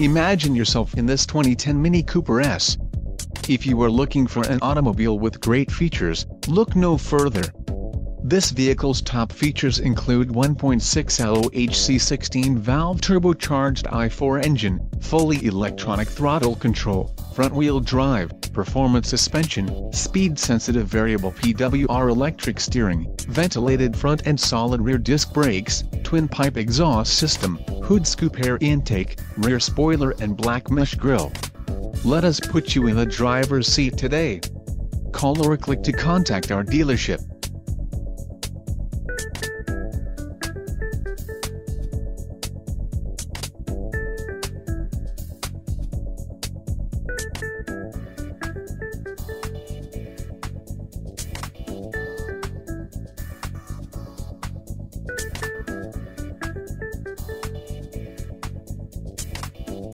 Imagine yourself in this 2010 Mini Cooper S. If you are looking for an automobile with great features, look no further. This vehicle's top features include 1.6L OHC 16-valve turbocharged i4 engine, fully electronic throttle control, front-wheel drive, performance suspension, speed-sensitive variable PWR electric steering, ventilated front and solid rear disc brakes, twin-pipe exhaust system, hood scoop air intake, rear spoiler and black mesh grille. Let us put you in the driver's seat today. Call or click to contact our dealership.